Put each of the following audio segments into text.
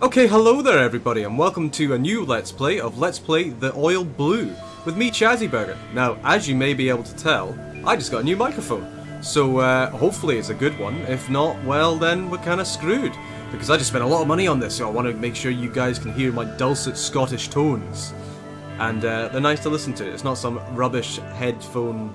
Okay, hello there everybody, and welcome to a new Let's Play of Let's Play The Oil Blue, with me, ChazzyBurger. Now, as you may be able to tell, I just got a new microphone, so hopefully it's a good one. If not, well then we're kinda screwed, because I just spent a lot of money on this, so I want to make sure you guys can hear my dulcet Scottish tones. And they're nice to listen to, it's not some rubbish headphone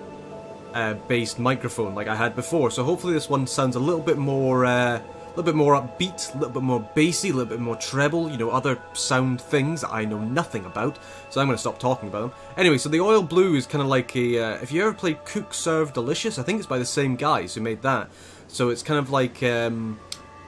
based microphone like I had before, so hopefully this one sounds a little bit more upbeat, a little bit more bassy, a little bit more treble, you know, other sound things that I know nothing about, so I'm going to stop talking about them. Anyway, so the Oil Blue is kind of like a, if you ever played Cook Serve Delicious, I think it's by the same guys who made that, so it's kind of like,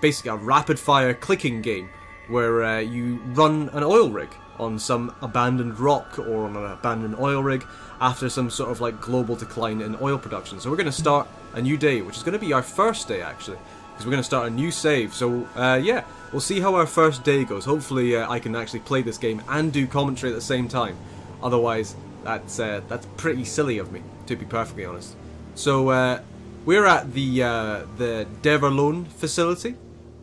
basically a rapid fire clicking game, where you run an oil rig on some abandoned rock, or on an abandoned oil rig, after some sort of like global decline in oil production. So we're going to start a new day, which is going to be our first day actually, because we're going to start a new save, so yeah, we'll see how our first day goes. Hopefully I can actually play this game and do commentary at the same time, otherwise that's pretty silly of me, to be perfectly honest. So we're at the Devaloon facility,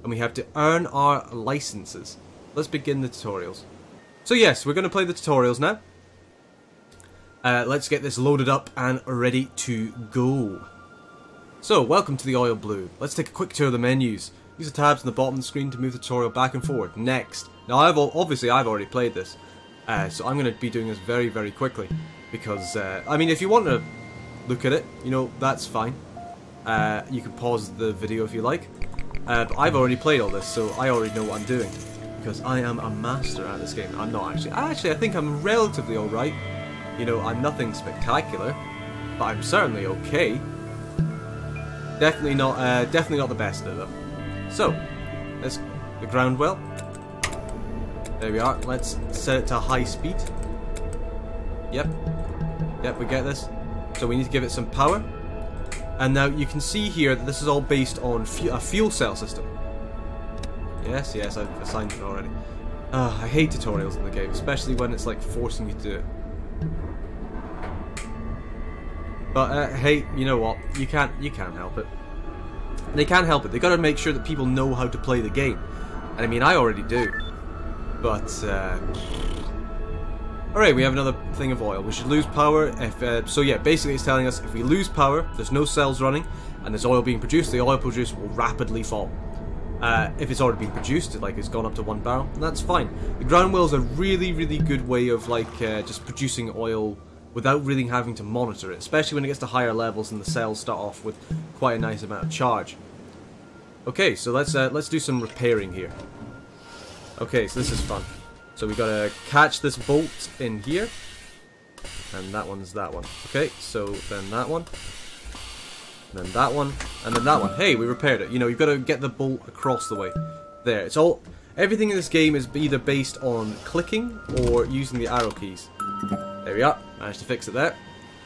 and we have to earn our licenses. Let's begin the tutorials. So yes, we're going to play the tutorials now. Let's get this loaded up and ready to go. So, welcome to the Oil Blue. Let's take a quick tour of the menus. Use the tabs on the bottom of the screen to move the tutorial back and forward. Next. Now, I've already played this, so I'm going to be doing this very, very quickly. Because, I mean, if you want to look at it, you know, that's fine. You can pause the video if you like. But I've already played all this, so I already know what I'm doing. Because I am a master at this game. I'm not actually. Actually, I think I'm relatively alright. You know, I'm nothing spectacular, but I'm certainly okay. Definitely not the best of them. So, let's the ground well. There we are. Let's set it to high speed. Yep. Yep, we get this. So we need to give it some power. And now you can see here that this is all based on a fuel cell system. Yes, yes, I've assigned it already. I hate tutorials in the game, especially when it's like forcing you to do it. But hey, you know what? You can't help it. They can't help it. They gotta make sure that people know how to play the game. And I mean, I already do. But all right, we have another thing of oil. We should lose power if so. Yeah, basically, it's telling us if we lose power, there's no cells running, and there's oil being produced. The oil produced will rapidly fall. If it's already been produced, like it's gone up to 1 barrel, that's fine. The ground well is a really, really good way of like just producing oil without really having to monitor it, especially when it gets to higher levels and the cells start off with quite a nice amount of charge. Okay, so let's do some repairing here. Okay, so this is fun. So we gotta catch this bolt in here, and that one's that one. Okay, so then that one, and then that one, and then that one. Hey, we repaired it. You know, you've gotta get the bolt across the way. There, it's all. Everything in this game is either based on clicking or using the arrow keys. There we are. Managed to fix it there.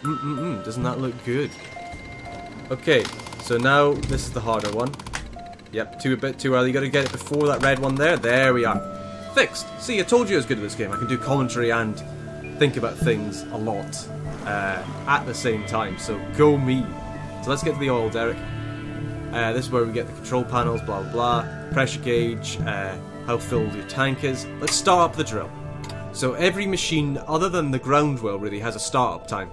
Doesn't that look good? Okay, so now this is the harder one. Yep, a bit too early. You gotta get it before that red one there. There we are. Fixed. See, I told you I was good at this game. I can do commentary and think about things a lot at the same time. So go me. So let's get to the oil derrick. This is where we get the control panels, blah blah blah. Pressure gauge, how filled your tank is. Let's start up the drill. So every machine other than the ground well really has a start-up time.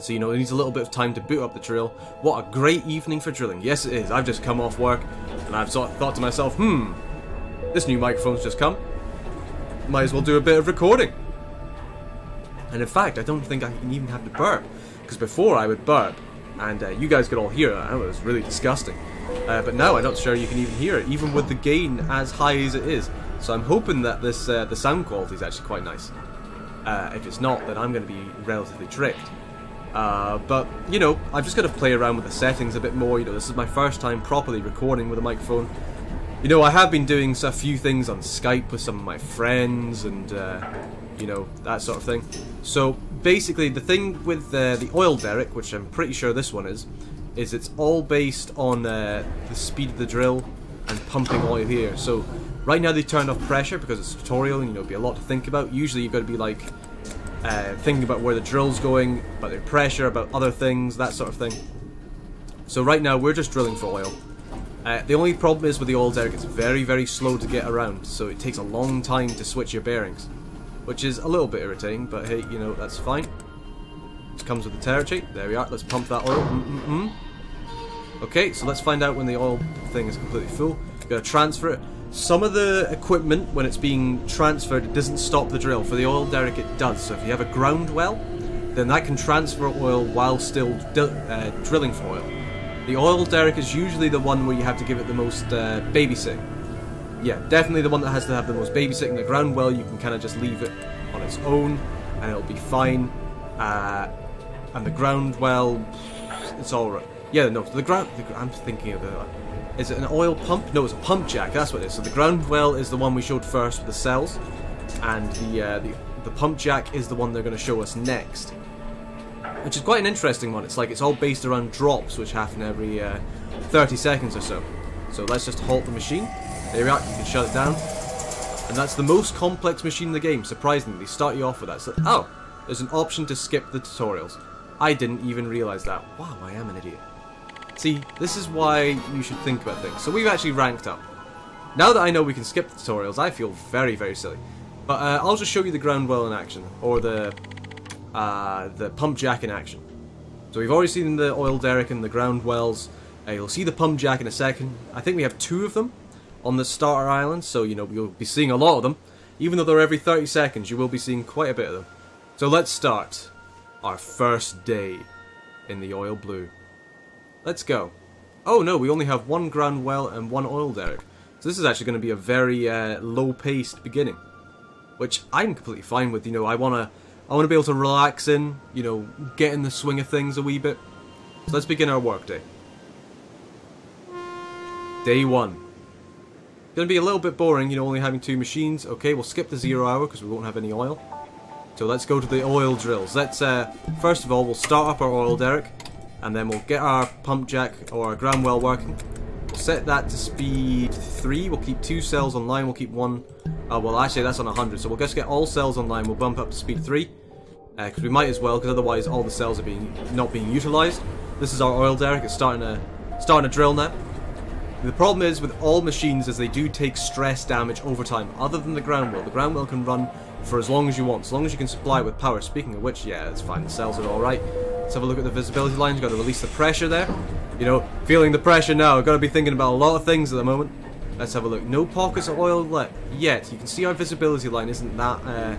So you know, it needs a little bit of time to boot up the drill. What a great evening for drilling. Yes it is. I've just come off work and I've sort of thought to myself, this new microphone's just come. Might as well do a bit of recording. And in fact, I don't think I can even have to burp. Because before I would burp and you guys could all hear it. It was really disgusting. But now I'm not sure you can even hear it, even with the gain as high as it is. So I'm hoping that this the sound quality is actually quite nice. If it's not, then I'm going to be relatively tricked. But, you know, I've just got to play around with the settings a bit more. You know, this is my first time properly recording with a microphone. You know, I have been doing a few things on Skype with some of my friends and, you know, that sort of thing. So, basically, the thing with the oil derrick, which I'm pretty sure this one is it's all based on the speed of the drill and pumping oil here. So, right now they turned off pressure because it's a tutorial and, you know, it'd be a lot to think about. Usually you've got to be, like, thinking about where the drill's going, about their pressure, about other things, that sort of thing. So right now we're just drilling for oil. The only problem is with the oil derrick, it's very, very slow to get around, so it takes a long time to switch your bearings, which is a little bit irritating, but hey, you know, that's fine. It comes with the territory. There we are. Let's pump that oil. Okay, so let's find out when the oil thing is completely full. Gotta transfer it. Some of the equipment, when it's being transferred, it doesn't stop the drill. For the oil derrick, it does. So if you have a ground well, then that can transfer oil while still drilling for oil. The oil derrick is usually the one where you have to give it the most babysitting. Yeah, definitely the one that has to have the most babysitting. The ground well, you can kind of just leave it on its own, and it'll be fine. And the ground well, it's alright. Yeah, no, the ground... I'm thinking of it. Is it an oil pump? No, it's a pump jack, that's what it is. So the ground well is the one we showed first with the cells, and the pump jack is the one they're going to show us next. Which is quite an interesting one. It's like it's all based around drops, which happen every 30 seconds or so. So let's just halt the machine. There we are, you can shut it down. And that's the most complex machine in the game, surprisingly. They start you off with that. So, oh, there's an option to skip the tutorials. I didn't even realise that. Wow, I am an idiot. See, this is why you should think about things. So we've actually ranked up. Now that I know we can skip the tutorials, I feel very, very silly. But I'll just show you the ground well in action, or the pump jack in action. So we've already seen the oil derrick and the ground wells. You'll see the pump jack in a second. I think we have 2 of them on the starter island, so you know you'll be seeing a lot of them. Even though they're every 30 seconds, you will be seeing quite a bit of them. So let's start our first day in the oil blue. Let's go. Oh no, we only have 1 ground well and 1 oil derrick. So this is actually going to be a very low-paced beginning, which I'm completely fine with. You know, I want to be able to relax in, you know, get in the swing of things a wee bit. So let's begin our work day. Day 1. It's going to be a little bit boring, you know, only having 2 machines. Okay, we'll skip the 0 hour because we won't have any oil. So let's go to the oil drills. Let's first of all, we'll start up our oil derrick. And then we'll get our pump jack or our ground well working. We'll set that to speed 3. We'll keep 2 cells online. We'll keep 1. Well, actually, that's on 100. So we'll just get all cells online. We'll bump up to speed 3 because we might as well, because otherwise all the cells are not being utilized. This is our oil derrick. It's starting to drill now. The problem is with all machines is they do take stress damage over time. Other than the ground well, the ground well can run for as long as you want, as long as you can supply it with power. Speaking of which, yeah, it's fine. The cells are all right. Let's have a look at the visibility lines. Got to release the pressure there. You know, feeling the pressure now. Got to be thinking about a lot of things at the moment. Let's have a look. No pockets of oil left yet. You can see our visibility line isn't that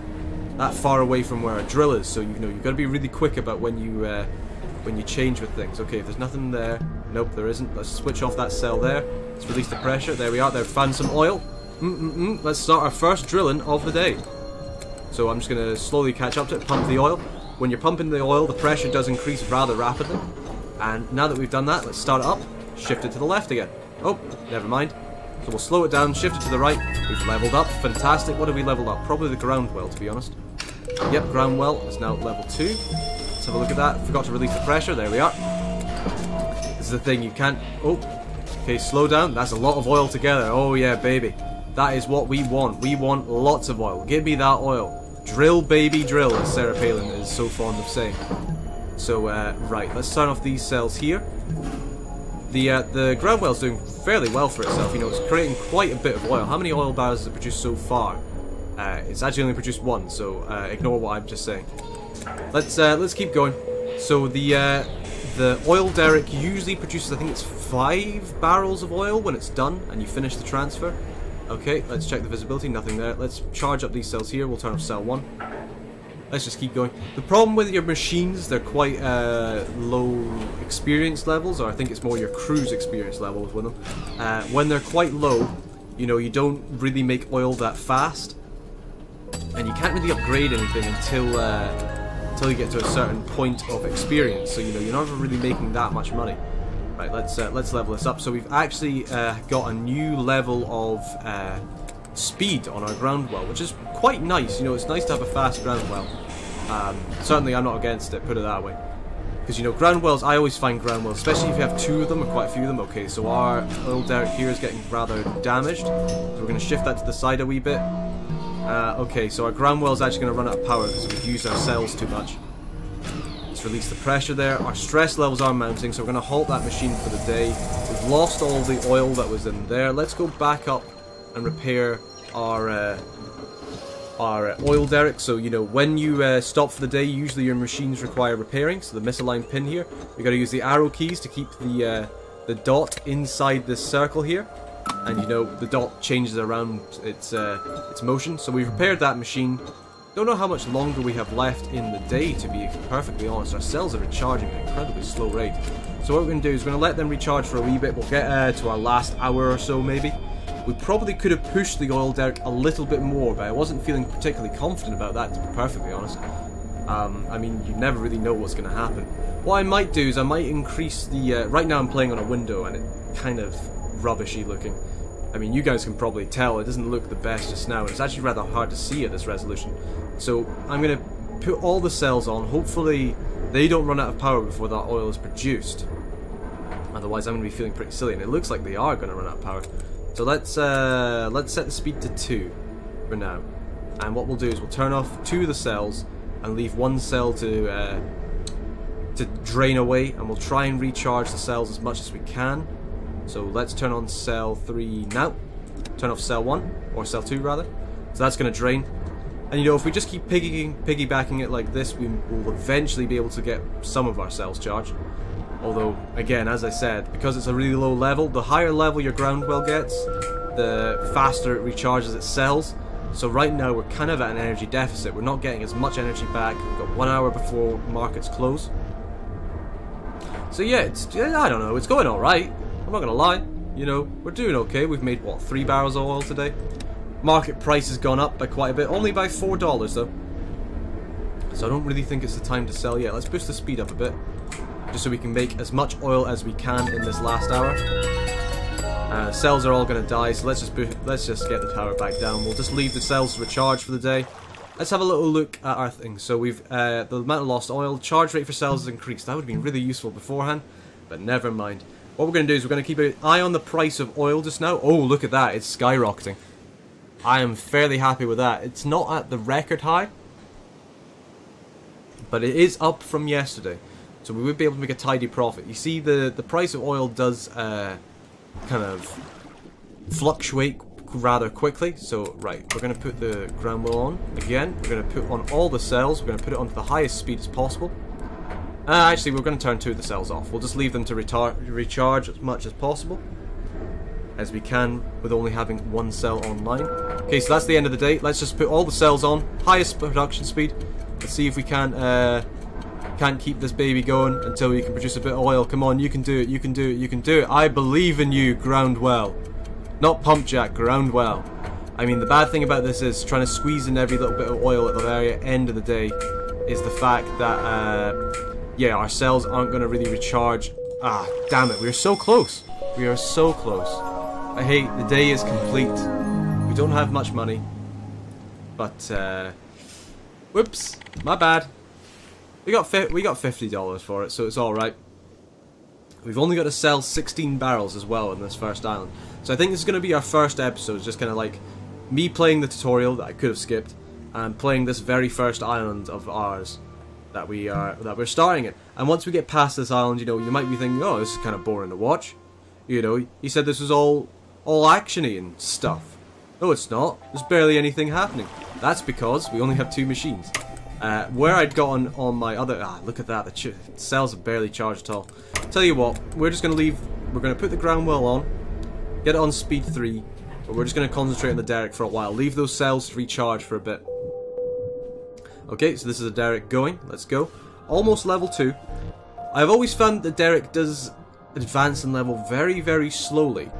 far away from where our drill is, so you know you've got to be really quick about when you change with things. Okay, if there's nothing there, nope, there isn't. Let's switch off that cell there. Let's release the pressure. There we are. There, found some oil. Let's start our first drilling of the day. So I'm just gonna slowly catch up to it. Pump the oil. When you're pumping the oil, the pressure does increase rather rapidly. And now that we've done that, let's start it up, shift it to the left again. Oh, never mind. So we'll slow it down, shift it to the right. We've leveled up. Fantastic. What have we leveled up? Probably the ground well, to be honest. Yep, ground well is now at level 2. Let's have a look at that. Forgot to release the pressure. There we are. This is the thing you can't... Oh, okay, slow down. That's a lot of oil together. Oh yeah, baby. That is what we want. We want lots of oil. Give me that oil. Drill, baby, drill, as Sarah Palin is so fond of saying. So, right, let's turn off these cells here. The ground well's doing fairly well for itself. You know, it's creating quite a bit of oil. How many oil barrels has it produced so far? It's actually only produced 1, so ignore what I'm just saying. Let's keep going. So the oil derrick usually produces, I think it's 5 barrels of oil when it's done and you finish the transfer. Okay, let's check the visibility. Nothing there. Let's charge up these cells here. We'll turn off cell 1. Let's just keep going. The problem with your machines, they're quite low experience levels, or I think it's more your crew's experience levels with them. When they're quite low, you know, you don't really make oil that fast, and you can't really upgrade anything until you get to a certain point of experience. So you know, you're not really making that much money. Right, let's level this up. So we've actually got a new level of speed on our ground well, which is quite nice. You know, it's nice to have a fast ground well. Certainly I'm not against it, put it that way. Because, you know, ground wells, I always find ground wells, especially if you have 2 of them or quite a few of them. Okay, so our little derrick here is getting rather damaged. So we're going to shift that to the side a wee bit. Okay, so our ground well is actually going to run out of power because we've used our cells too much. Let's release the pressure there. Our stress levels are mounting, so we're going to halt that machine for the day. We've lost all the oil that was in there. Let's go back up and repair our oil derrick. So, you know, when you stop for the day, usually your machines require repairing. So the misaligned pin here, we've got to use the arrow keys to keep the dot inside this circle here. And, you know, the dot changes around its motion. So we've repaired that machine. Don't know how much longer we have left in the day, to be perfectly honest. Our cells are recharging at an incredibly slow rate. So what we're going to do is we're going to let them recharge for a wee bit. We'll get to our last hour or so, maybe. We probably could have pushed the oil derrick a little bit more, but I wasn't feeling particularly confident about that, to be perfectly honest. I mean, you never really know what's going to happen. What I might do is I might increase the... right now I'm playing on a window, and it's kind of rubbishy looking. I mean, you guys can probably tell it doesn't look the best just now, and it's actually rather hard to see at this resolution. So I'm going to put all the cells on. Hopefully they don't run out of power before that oil is produced. Otherwise I'm going to be feeling pretty silly, and it looks like they are going to run out of power. So let's set the speed to 2 for now. And what we'll do is we'll turn off 2 of the cells and leave 1 cell to drain away, and we'll try and recharge the cells as much as we can. So let's turn on cell 3 now. Turn off cell 1, or cell 2 rather. So that's going to drain. And you know, if we just keep piggybacking it like this, we will eventually be able to get some of our cells charged. Although, again, as I said, because it's a really low level, the higher level your ground well gets, the faster it recharges its cells. So right now we're kind of at an energy deficit. We're not getting as much energy back. We've got 1 hour before markets close. So yeah, I don't know, it's going alright. I'm not gonna lie, you know, we're doing okay. We've made, what, 3 barrels of oil today? Market price has gone up by quite a bit, only by $4 though. So I don't really think it's the time to sell yet. Let's push the speed up a bit, just so we can make as much oil as we can in this last hour. Cells are all gonna die, so let's just get the power back down. We'll just leave the cells to recharge for the day. Let's have a little look at our thing. So we've the amount of lost oil, charge rate for cells has increased. That would have been really useful beforehand, but never mind. What we're going to do is we're going to keep an eye on the price of oil just now. Oh, look at that. It's skyrocketing. I am fairly happy with that. It's not at the record high, but it is up from yesterday. So we would be able to make a tidy profit. You see, the price of oil does kind of fluctuate rather quickly. So, right, we're going to put the ground wheel on again. We're going to put on all the cells. We're going to put it onto the highest speed as possible. Actually, we're going to turn 2 of the cells off. We'll just leave them to recharge as much as possible, as we can, with only having 1 cell online. Okay, so that's the end of the day. Let's just put all the cells on. Highest production speed. Let's see if we can't keep this baby going until we can produce a bit of oil. Come on, you can do it, you can do it, you can do it. I believe in you, Groundwell. Not Pump Jack, Groundwell. I mean, the bad thing about this is trying to squeeze in every little bit of oil at the very end of the day is the fact that... yeah, our cells aren't going to really recharge. Ah, damn it, we are so close. We are so close. I hate, the day is complete. We don't have much money. But, whoops, my bad. We got $50 for it, so it's alright. We've only got to sell 16 barrels as well in this first island. So I think this is going to be our first episode, just kind of like me playing the tutorial that I could have skipped, and playing this very first island of ours that we're starting it. And once we get past this island, you know, you might be thinking, oh, this is kind of boring to watch. You know, he said this was all actiony and stuff. No, it's not. There's barely anything happening. That's because we only have 2 machines. Where I'd gotten on my other... Ah, look at that. The cells are barely charged at all. Tell you what, we're just going to leave... We're going to put the ground well on, get it on speed 3, but we're just going to concentrate on the derrick for a while. Leave those cells to recharge for a bit. Okay, so this is a derrick going. Let's go. Almost level 2. I've always found the derrick does advance in level very, very slowly.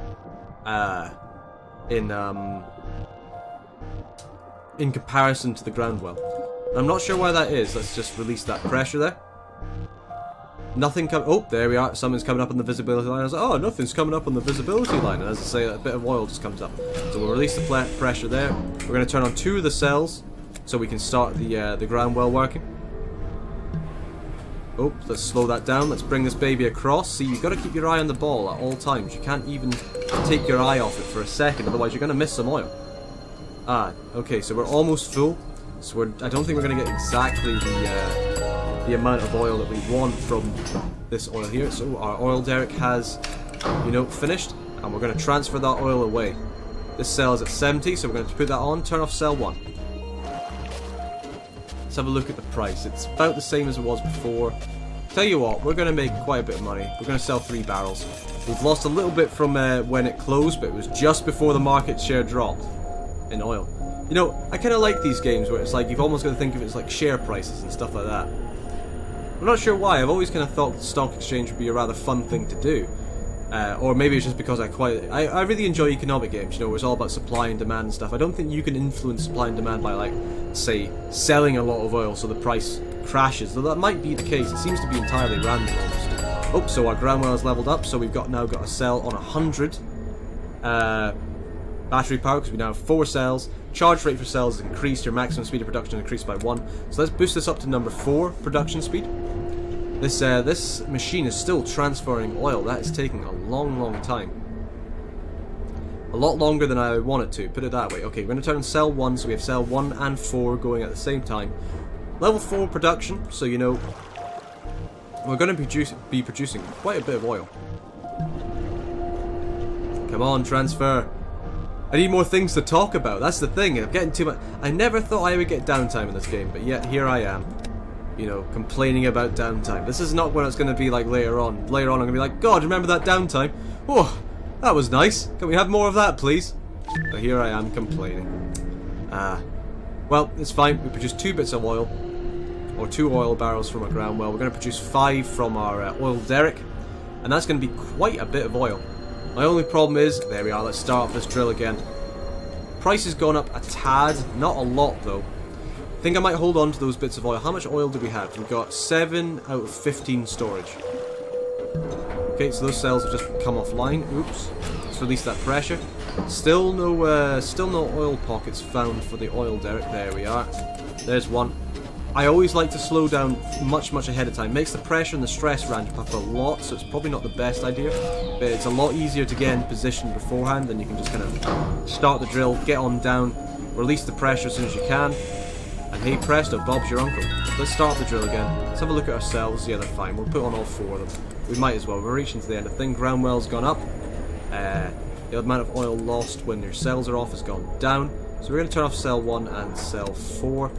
In comparison to the ground well. I'm not sure why that is. Let's just release that pressure there. Nothing coming... Oh, there we are. Something's coming up on the visibility line. I was like, oh, nothing's coming up on the visibility line. And as I say, a bit of oil just comes up. So we'll release the pressure there. We're going to turn on 2 of the cells, so we can start the ground well working. Oh, let's slow that down. Let's bring this baby across. See, you've got to keep your eye on the ball at all times. You can't even take your eye off it for a second, otherwise you're going to miss some oil. Ah, okay, so we're almost full. So I don't think we're going to get exactly the amount of oil that we want from this oil here. So our oil derrick has, you know, finished, and we're going to transfer that oil away. This cell is at 70, so we're going to put that on, turn off cell 1. Let's have a look at the price. It's about the same as it was before. Tell you what, we're going to make quite a bit of money. We're going to sell 3 barrels. We've lost a little bit from when it closed, but it was just before the market share dropped in oil. You know, I kind of like these games where it's like you've almost got to think of it as like share prices and stuff like that. I'm not sure why. I've always kind of thought stock exchange would be a rather fun thing to do. Or maybe it's just because I really enjoy economic games, you know, where it's all about supply and demand and stuff. I don't think you can influence supply and demand by, like, say, selling a lot of oil so the price crashes. Though that might be the case. It seems to be entirely random, almost. Oh, so our groundwell's leveled up, so we've now got a cell on 100. Battery power, because we now have 4 cells. Charge rate for cells is increased, your maximum speed of production increased by 1. So let's boost this up to number 4, production speed. This machine is still transferring oil. That is taking a long, long time. A lot longer than I want it to, put it that way. Okay, we're going to turn on cell 1, so we have cell 1 and 4 going at the same time. Level 4 production, so you know, we're going to be producing quite a bit of oil. Come on, transfer. I need more things to talk about, that's the thing. I'm getting too much. I never thought I would get downtime in this game, but yet here I am. You know, complaining about downtime. This is not what it's going to be like later on. Later on I'm going to be like, God, remember that downtime? Oh, that was nice. Can we have more of that, please? But here I am complaining. Well, it's fine. We produced 2 bits of oil, or 2 oil barrels from our ground well. We're going to produce 5 from our oil derrick, and that's going to be quite a bit of oil. My only problem is, there we are, let's start up this drill again. Price has gone up a tad, not a lot though. I think I might hold on to those bits of oil. How much oil do we have? We've got 7 out of 15 storage. Okay, so those cells have just come offline. Oops. Let's release that pressure. Still no oil pockets found for the oil derrick. There we are. There's one. I always like to slow down much, much ahead of time. Makes the pressure and the stress ramp up a lot, so it's probably not the best idea. But it's a lot easier to get in position beforehand, and you can just kind of start the drill, get on down, release the pressure as soon as you can. And hey presto, Bob's your uncle. Let's start the drill again. Let's have a look at ourselves. Yeah, they're fine. We'll put on all 4 of them. We might as well. We're reaching to the end. I think groundwell's gone up. The amount of oil lost when your cells are off has gone down. So we're going to turn off cell 1 and cell 4.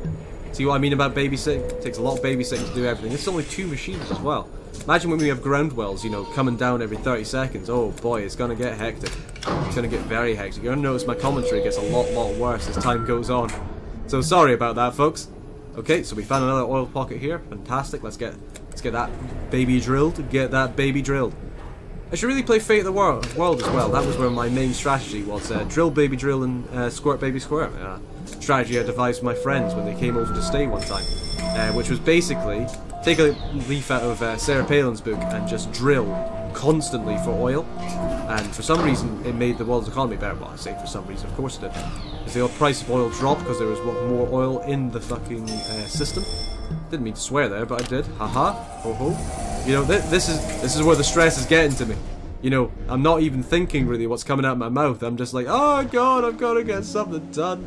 See what I mean about babysitting? It takes a lot of babysitting to do everything. This is only 2 machines as well. Imagine when we have groundwells, you know, coming down every 30 seconds. Oh boy, it's going to get hectic. It's going to get very hectic. You're going to notice my commentary gets a lot worse as time goes on. So sorry about that, folks. Okay, so we found another oil pocket here. Fantastic. Let's get that baby drilled. Get that baby drilled. I should really play Fate of the World as well. That was where my main strategy was: drill, baby drill, and squirt, baby squirt. Strategy I devised with my friends when they came over to stay one time, which was basically take a leaf out of Sarah Palin's book and just drill constantly for oil. And for some reason, it made the world's economy better. Well, I say for some reason, of course it did. Because the price of oil dropped because there was more oil in the fucking system. Didn't mean to swear there, but I did. Haha. Ho ho. You know, this is where the stress is getting to me. You know, I'm not even thinking really what's coming out of my mouth. I'm just like, oh god, I've got to get something done.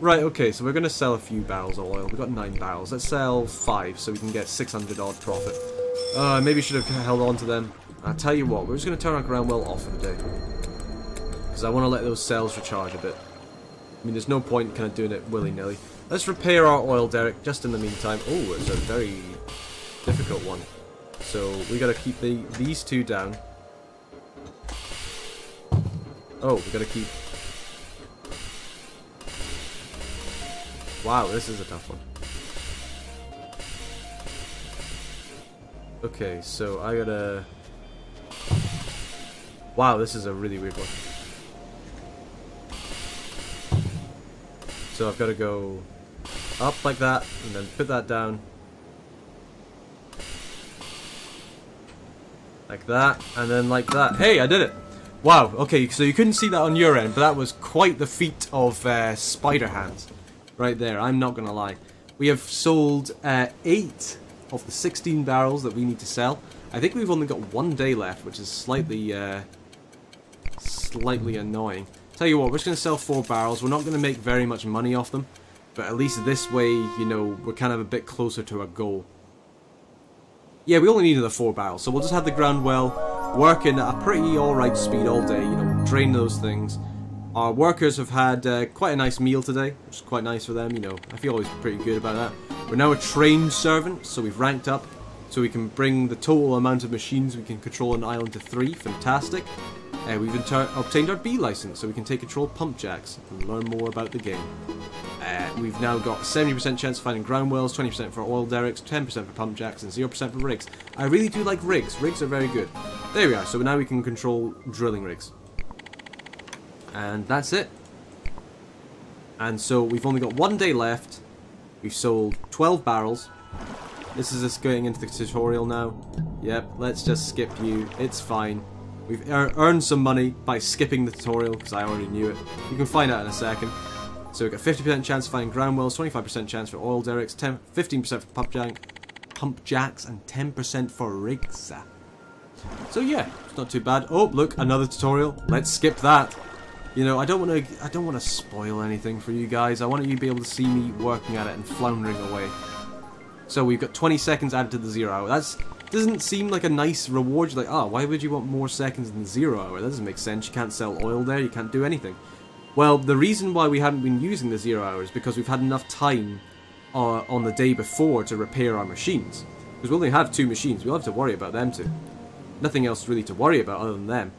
Right, okay, so we're going to sell a few barrels of oil. We've got 9 barrels. Let's sell 5 so we can get 600-odd profit. Maybe should have held on to them. I tell you what, we're just going to turn our ground well off for the day. Because I want to let those cells recharge a bit. I mean, there's no point kind of doing it willy-nilly. Let's repair our oil derrick just in the meantime. Oh, it's a very difficult one. So we got to keep these 2 down. Oh, we got to keep... Wow, this is a tough one. Okay, so I gotta... Wow, this is a really weird one. So I've got to go up like that, and then put that down. Like that, and then like that. Hey, I did it! Wow, okay, so you couldn't see that on your end, but that was quite the feat of spider hands. Right there, I'm not going to lie. We have sold 8 of the 16 barrels that we need to sell. I think we've only got 1 day left, which is slightly annoying. Tell you what, we're just going to sell 4 barrels. We're not going to make very much money off them, but at least this way, you know, we're kind of a bit closer to our goal. Yeah, we only needed a 4 barrel, so we'll just have the grand well working at a pretty alright speed all day, you know, drain those things. Our workers have had quite a nice meal today, which is quite nice for them, you know, I feel always pretty good about that. We're now a trained servant, so we've ranked up, so we can bring the total amount of machines we can control on the island to 3, fantastic. We've obtained our B license, so we can take control of pump jacks and learn more about the game. We've now got 70% chance of finding ground wells, 20% for oil derricks, 10% for pump jacks, and 0% for rigs. I really do like rigs. Rigs are very good. There we are. So now we can control drilling rigs. And that's it. And so we've only got 1 day left. We've sold 12 barrels. This is us going into the tutorial now. Yep, let's just skip you. It's fine. We've earned some money by skipping the tutorial, because I already knew it. You can find out in a second. So we've got 50% chance of finding ground wells, 25% chance for oil derricks, 15% for pump jacks, and 10% for rigs. So yeah, it's not too bad. Oh, look, another tutorial. Let's skip that. You know, I don't want to spoil anything for you guys. I want you to be able to see me working at it and floundering away. So we've got 20 seconds added to the 0 hour. That's... doesn't seem like a nice reward. You're like, oh, why would you want more seconds than 0 hour? That doesn't make sense. You can't sell oil there. You can't do anything. Well, the reason why we haven't been using the 0 hour is because we've had enough time on the day before to repair our machines. Because we only have 2 machines. We'll have to worry about them too. Nothing else really to worry about other than them.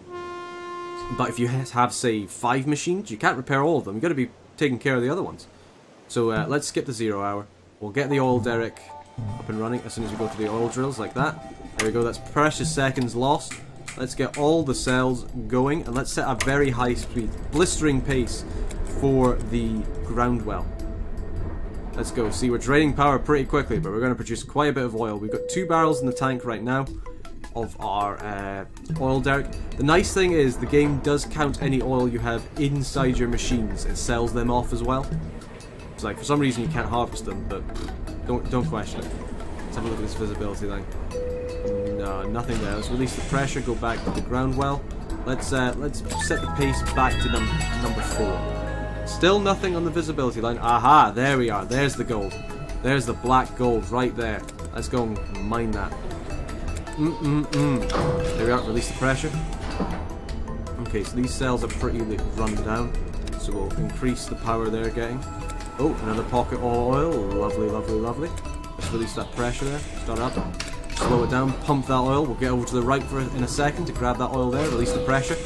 But if you have, say, 5 machines, you can't repair all of them. You've got to be taking care of the other ones. So let's skip the 0 hour. We'll get the oil derrick up and running as soon as we go to the oil drills, like that. There we go, that's precious seconds lost. Let's get all the cells going, and let's set a very high speed, blistering pace for the ground well. Let's go. See, we're draining power pretty quickly, but we're going to produce quite a bit of oil. We've got 2 barrels in the tank right now of our oil derrick. The nice thing is the game does count any oil you have inside your machines. It sells them off as well. It's like, for some reason you can't harvest them, but... Don't question it. Let's have a look at this visibility thing. No, nothing there. Let's release the pressure, go back to the ground well. Let's set the pace back to number 4. Still nothing on the visibility line. Aha, there we are. There's the gold. There's the black gold right there. Let's go and mine that. There we are, release the pressure. Okay, so these cells are pretty run down. So we'll increase the power they're getting. Oh, another pocket oil. Lovely, lovely, lovely. Let's release that pressure there. Start up. Slow it down. Pump that oil. We'll get over to the right for in a second to grab that oil there. Release the pressure.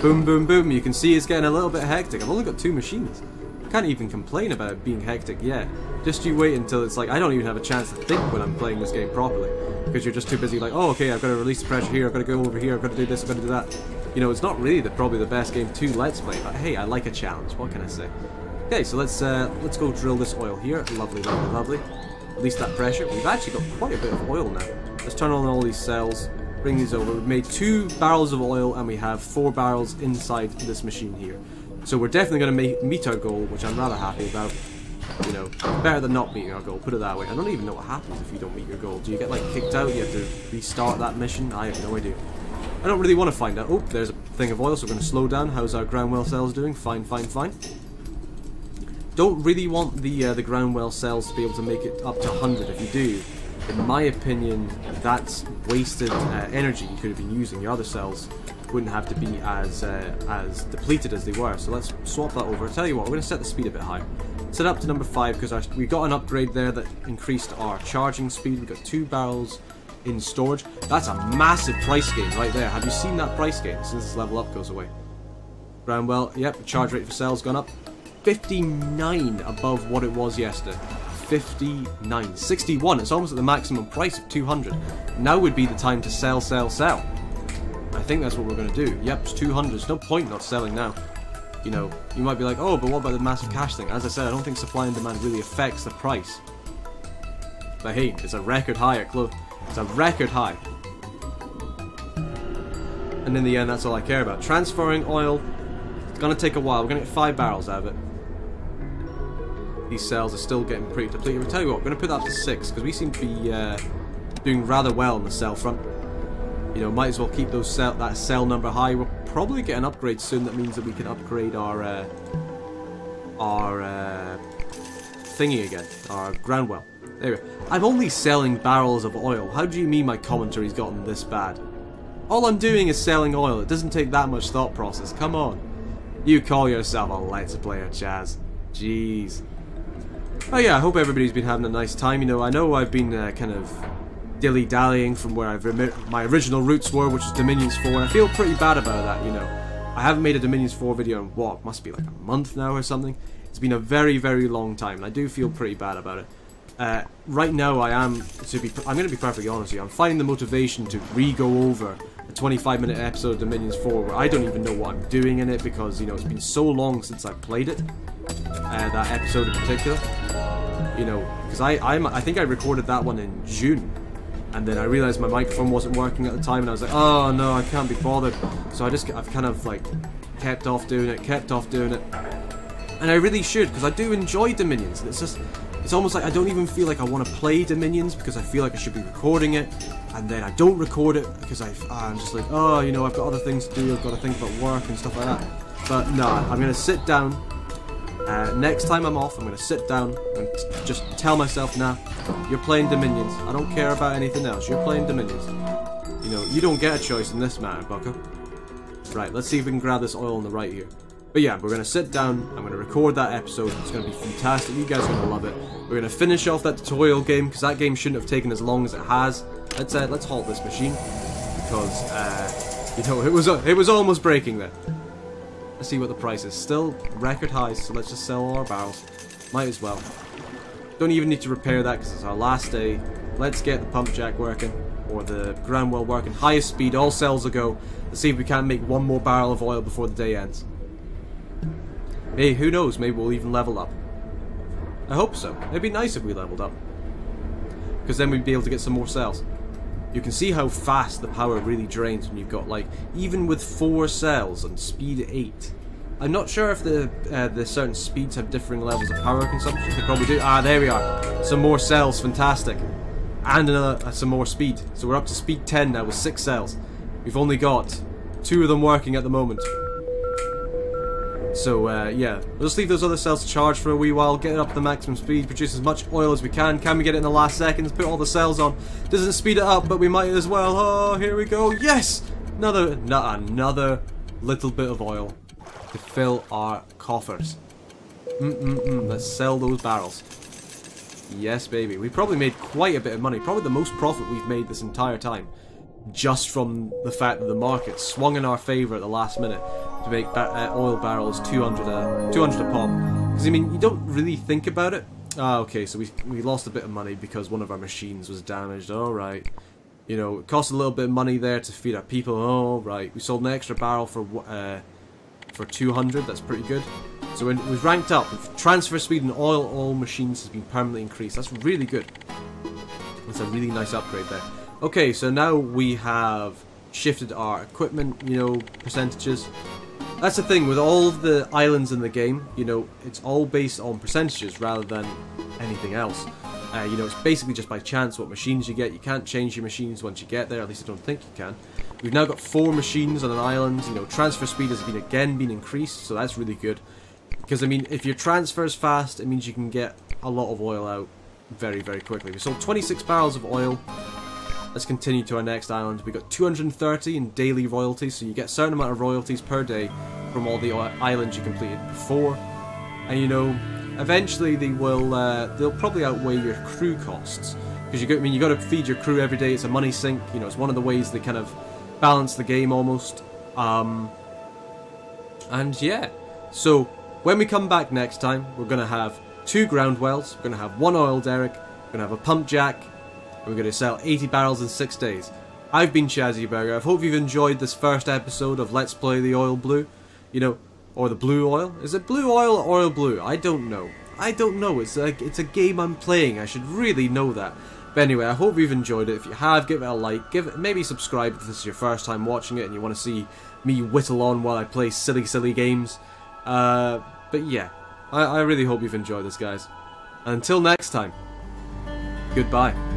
Boom, boom, boom. You can see it's getting a little bit hectic. I've only got 2 machines. I can't even complain about it being hectic yet. Just you wait until it's like, I don't even have a chance to think when I'm playing this game properly. Because you're just too busy like, oh, okay, I've got to release the pressure here. I've got to go over here. I've got to do this. I've got to do that. You know, it's not really probably the best game to Let's Play, but hey, I like a challenge. What can I say? Okay, so let's go drill this oil here. Lovely, lovely, lovely. Release that pressure. We've actually got quite a bit of oil now. Let's turn on all these cells, bring these over. We've made 2 barrels of oil, and we have 4 barrels inside this machine here. So we're definitely going to meet our goal, which I'm rather happy about. You know, better than not meeting our goal, put it that way. I don't even know what happens if you don't meet your goal. Do you get, like, kicked out? You have to restart that mission? I have no idea. I don't really want to find out. Oh, there's a thing of oil, so we're going to slow down. How's our ground well cells doing? Fine, fine, fine. Don't really want the ground well cells to be able to make it up to 100. If you do, in my opinion, that's wasted energy you could have been using. Your other cells wouldn't have to be as depleted as they were. So let's swap that over. I tell you what, we're going to set the speed a bit higher. Set up to number 5 because we got an upgrade there that increased our charging speed. We got 2 barrels in storage. That's a massive price gain right there. Have you seen that price gain since this level up goes away? Ground well, yep. Charge rate for cells gone up. 59 above what it was yesterday. 59. 61. It's almost at the maximum price of 200. Now would be the time to sell, sell, sell. I think that's what we're going to do. Yep, it's 200. There's no point not selling now. You know, you might be like, oh, but what about the massive cash thing? As I said, I don't think supply and demand really affects the price. But hey, it's a record high at close. It's a record high. And in the end, that's all I care about. Transferring oil. It's going to take a while. We're going to get 5 barrels out of it. These cells are still getting pretty depleted. I'll tell you what, we're going to put that up to 6, because we seem to be doing rather well on the cell front. You know, might as well keep those that cell number high. We'll probably get an upgrade soon. That means that we can upgrade our thingy again, our ground well. There we go. I'm only selling barrels of oil. How do you mean my commentary's gotten this bad? All I'm doing is selling oil. It doesn't take that much thought process. Come on. You call yourself a Let's Player, Chaz. Jeez. Oh yeah, I hope everybody's been having a nice time. You know I've been kind of dilly-dallying from where my original roots were, which is Dominions 4, and I feel pretty bad about that, you know. I haven't made a Dominions 4 video in what, must be like a month now or something. It's been a very, very long time, and I do feel pretty bad about it. Right now I am, I'm going to be perfectly honest with you, I'm finding the motivation to re-go over a 25-minute episode of Dominions 4 where I don't even know what I'm doing in it because, you know, it's been so long since I've played it, that episode in particular, you know, because I think I recorded that one in June, and then I realised my microphone wasn't working at the time, and I was like, oh no, I can't be bothered, so I've kind of, like, kept off doing it, and I really should, because I do enjoy Dominions, and it's just... It's almost like I don't even feel like I want to play Dominions because I feel like I should be recording it, and then I don't record it because I'm just like, oh, you know, I've got other things to do, I've got to think about work and stuff like that. But no, I'm going to sit down. Next time I'm off, I'm going to sit down and just tell myself, nah, you're playing Dominions. I don't care about anything else. You're playing Dominions. You know, you don't get a choice in this matter, bucko. Right, let's see if we can grab this oil on the right here. But yeah, we're going to sit down, I'm going to record that episode, it's going to be fantastic, you guys are going to love it. We're going to finish off that tutorial game, because that game shouldn't have taken as long as it has. Let's halt this machine, because, you know, it was almost breaking there. Let's see what the price is, still record highs, so let's just sell all our barrels, might as well. Don't even need to repair that, because it's our last day. Let's get the pump jack working, or the ground well working, highest speed, all cells go. Let's see if we can't make one more barrel of oil before the day ends. Hey, who knows, maybe we'll even level up. I hope so. It'd be nice if we leveled up. Because then we'd be able to get some more cells. You can see how fast the power really drains when you've got, like, even with 4 cells and speed 8. I'm not sure if the certain speeds have differing levels of power consumption. They probably do. Ah, there we are. Some more cells, fantastic. And another, some more speed. So we're up to speed 10 now with 6 cells. We've only got 2 of them working at the moment. So, yeah, we'll just leave those other cells to charge for a wee while, get it up to the maximum speed, produce as much oil as we can. Can we get it in the last seconds? Put all the cells on. Doesn't speed it up, but we might as well. Oh, here we go. Yes! Another little bit of oil to fill our coffers. Let's sell those barrels. Yes, baby. We probably made quite a bit of money. Probably the most profit we've made this entire time. Just from the fact that the market swung in our favour at the last minute. To make oil barrels 200 a pop. Because, I mean, you don't really think about it. Ah, okay, so we lost a bit of money because one of our machines was damaged. Alright. You know, it cost a little bit of money there to feed our people. Alright. We sold an extra barrel for 200. That's pretty good. So we've ranked up. Transfer speed in oil machines has been permanently increased. That's really good. That's a really nice upgrade there. Okay, so now we have shifted our equipment, you know, percentages. That's the thing with all of the islands in the game, you know, it's all based on percentages rather than anything else. You know, it's basically just by chance what machines you get. You can't change your machines once you get there, at least I don't think you can. We've now got 4 machines on an island, you know, transfer speed has been increased, so that's really good. Because, I mean, if your transfer is fast, it means you can get a lot of oil out very, very quickly. We sold 26 barrels of oil. Let's continue to our next island. We got 230 in daily royalties, so you get a certain amount of royalties per day from all the islands you completed before. And you know, eventually they will they'll probably outweigh your crew costs because you got, I mean, you got to feed your crew every day. It's a money sink. You know, it's one of the ways they kind of balance the game almost. And yeah, so when we come back next time, we're gonna have 2 ground wells. We're gonna have 1 oil derrick. We're gonna have a pump jack. We're going to sell 80 barrels in 6 days. I've been ChazzyBurger. I hope you've enjoyed this first episode of Let's Play The Oil Blue. You know, or the Blue Oil. Is it Blue Oil or Oil Blue? I don't know. I don't know. It's a game I'm playing. I should really know that. But anyway, I hope you've enjoyed it. If you have, give it a like. Give it, maybe subscribe if this is your first time watching it and you want to see me whittle on while I play silly, silly games. But yeah, I really hope you've enjoyed this, guys. And until next time, goodbye.